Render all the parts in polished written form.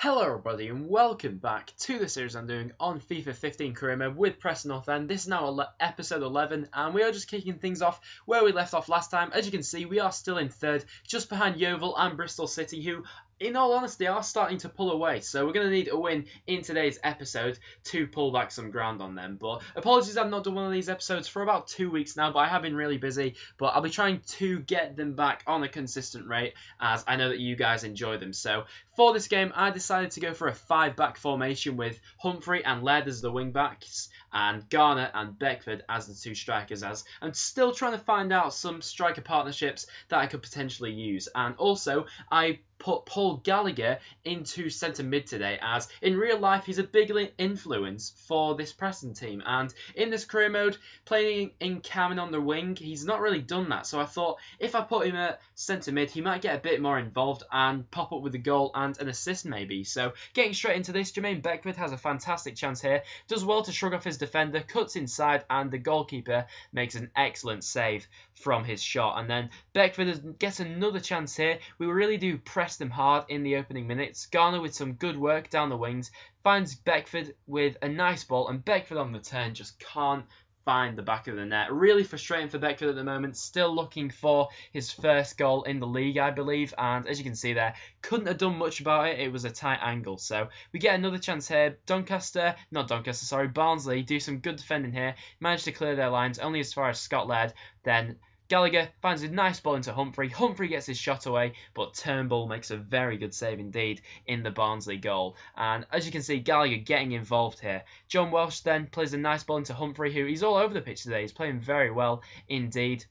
Hello everybody and welcome back to the series I'm doing on FIFA 15 career mode with Preston North End. This is now episode 11 and we are just kicking things off where we left off last time. As you can see, we are still in third, just behind Yeovil and Bristol City, who in all honesty are starting to pull away. So we're going to need a win in today's episode to pull back some ground on them. But apologies I've not done one of these episodes for about 2 weeks now, but I have been really busy. But I'll be trying to get them back on a consistent rate as I know that you guys enjoy them. So for this game, I decided to go for a 5-back formation with Humphrey and Laird as the wing-backs and Garner and Beckford as the two strikers, as I'm still trying to find out some striker partnerships that I could potentially use. And also, I put Paul Gallagher into centre mid today, as in real life he's a big influence for this Preston team, and in this career mode playing in Cameron on the wing, he's not really done that. So I thought if I put him at centre mid he might get a bit more involved and pop up with a goal and an assist maybe. So getting straight into this, Jermaine Beckford has a fantastic chance here, does well to shrug off his defender, cuts inside, and the goalkeeper makes an excellent save from his shot. And then Beckford gets another chance here. We really do press them hard in the opening minutes. Garner with some good work down the wings finds Beckford with a nice ball, and Beckford on the turn just can't find the back of the net. Really frustrating for Beckford at the moment, still looking for his first goal in the league, I believe, and as you can see there, couldn't have done much about it. It was a tight angle. So we get another chance here. Barnsley do some good defending here, managed to clear their lines only as far as Scott Led. Then Gallagher finds a nice ball into Humphrey. Humphrey gets his shot away, but Turnbull makes a very good save indeed in the Barnsley goal. And as you can see, Gallagher getting involved here. John Welsh then plays a nice ball into Humphrey, who he's all over the pitch today. He's playing very well indeed.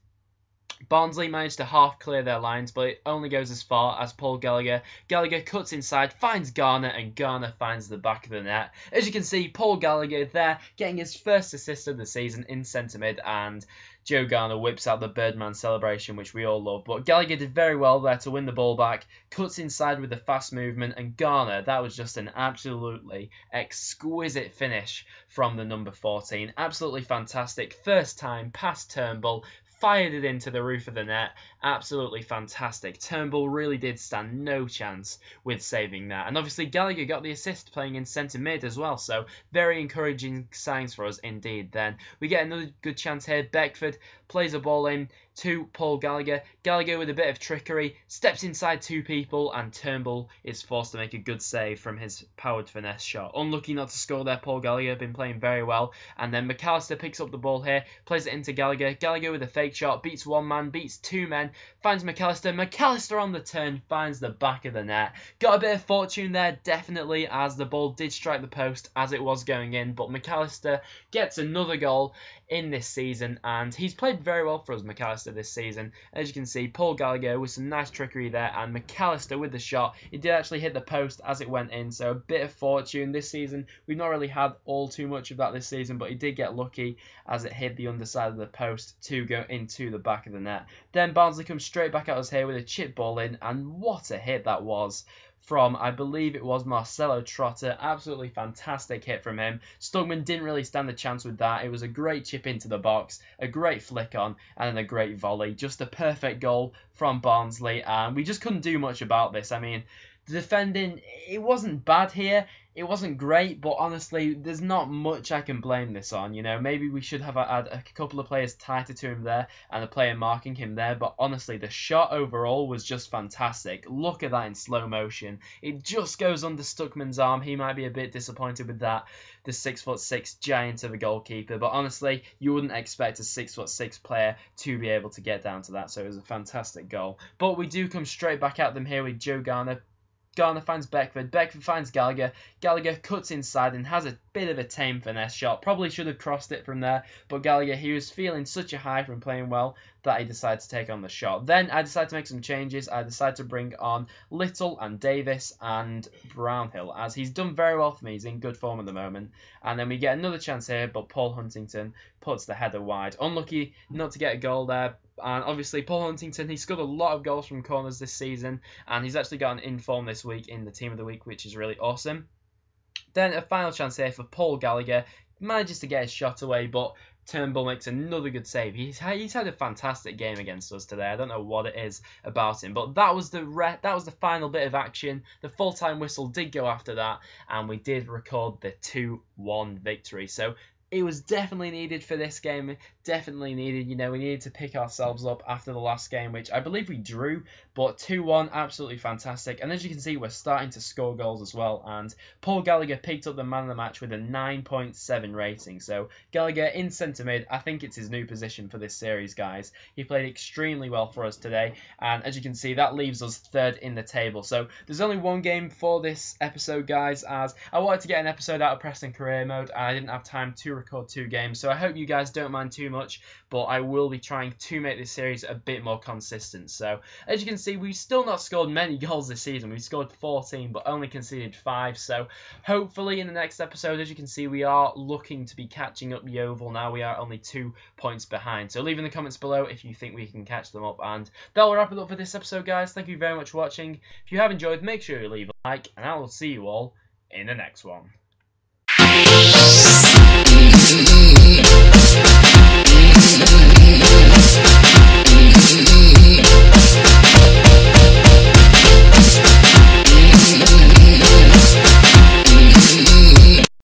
Barnsley managed to half clear their lines, but it only goes as far as Paul Gallagher. Gallagher cuts inside, finds Garner, and Garner finds the back of the net. As you can see, Paul Gallagher there getting his first assist of the season in centre mid, and Joe Garner whips out the Birdman celebration, which we all love. But Gallagher did very well there to win the ball back, cuts inside with the fast movement, and Garner, that was just an absolutely exquisite finish from the number 14. Absolutely fantastic. First time past Turnbull, fired it into the roof of the net. Absolutely fantastic. Turnbull really did stand no chance with saving that. And obviously Gallagher got the assist playing in centre mid as well. So very encouraging signs for us indeed. Then we get another good chance here. Beckford plays a ball in to Paul Gallagher. Gallagher with a bit of trickery steps inside two people, and Turnbull is forced to make a good save from his powered finesse shot. Unlucky not to score there. Paul Gallagher been playing very well. And then McAllister picks up the ball here, plays it into Gallagher. Gallagher with a fake shot, beats one man, beats two men, finds McAllister. McAllister on the turn finds the back of the net. Got a bit of fortune there, definitely, as the ball did strike the post as it was going in. But McAllister gets another goal in this season, and he's played very well for us, McAllister, this season. As you can see, Paul Gallagher with some nice trickery there, and McAllister with the shot. It did actually hit the post as it went in, so a bit of fortune this season. We've not really had all too much of that this season, but he did get lucky as it hit the underside of the post to go into the back of the net. Then Barnsley comes straight back at us here with a chip ball in, and what a hit that was from, I believe it was Marcelo Trotter. Absolutely fantastic hit from him. Stuckmann didn't really stand a chance with that. It was a great chip into the box, a great flick on, and then a great volley. Just a perfect goal from Barnsley, and we just couldn't do much about this. I mean, the defending, it wasn't bad here. It wasn't great, but honestly, there's not much I can blame this on. You know, maybe we should have had a couple of players tighter to him there and a player marking him there. But honestly, the shot overall was just fantastic. Look at that in slow motion. It just goes under Stuckman's arm. He might be a bit disappointed with that, the 6'6" giant of a goalkeeper. But honestly, you wouldn't expect a 6'6" player to be able to get down to that. So it was a fantastic goal. But we do come straight back at them here with Joe Garner. Garner finds Beckford. Beckford finds Gallagher. Gallagher cuts inside and has a bit of a tame finesse shot. Probably should have crossed it from there, but Gallagher, he was feeling such a high from playing well that he decided to take on the shot. Then I decided to make some changes. I decided to bring on Little and Davis and Brownhill, as he's done very well for me. He's in good form at the moment. And then we get another chance here, but Paul Huntington puts the header wide. Unlucky not to get a goal there. And obviously, Paul Huntington, he scored a lot of goals from corners this season, and he's actually got an in-form this week in the Team of the Week, which is really awesome. Then a final chance here for Paul Gallagher. Manages to get his shot away, but Turnbull makes another good save. He's had a fantastic game against us today. I don't know what it is about him, but that was the final bit of action. The full-time whistle did go after that, and we did record the 2-1 victory. So it was definitely needed for this game, definitely needed. You know, we needed to pick ourselves up after the last game, which I believe we drew, but 2-1, absolutely fantastic. And as you can see, we're starting to score goals as well, and Paul Gallagher picked up the man of the match with a 9.7 rating. So Gallagher in centre mid, I think it's his new position for this series, guys. He played extremely well for us today, and as you can see, that leaves us third in the table. So there's only one game for this episode, guys, as I wanted to get an episode out of Preston Career Mode, and I didn't have time to record two games, so I hope you guys don't mind too much, but I will be trying to make this series a bit more consistent. So as you can see, we've still not scored many goals this season. We've scored 14 but only conceded 5, so hopefully in the next episode, as you can see, we are looking to be catching up Yeovil. Now we are only 2 points behind, so leave in the comments below if you think we can catch them up, and that'll wrap it up for this episode, guys. Thank you very much for watching. If you have enjoyed, make sure you leave a like, and I will see you all in the next one.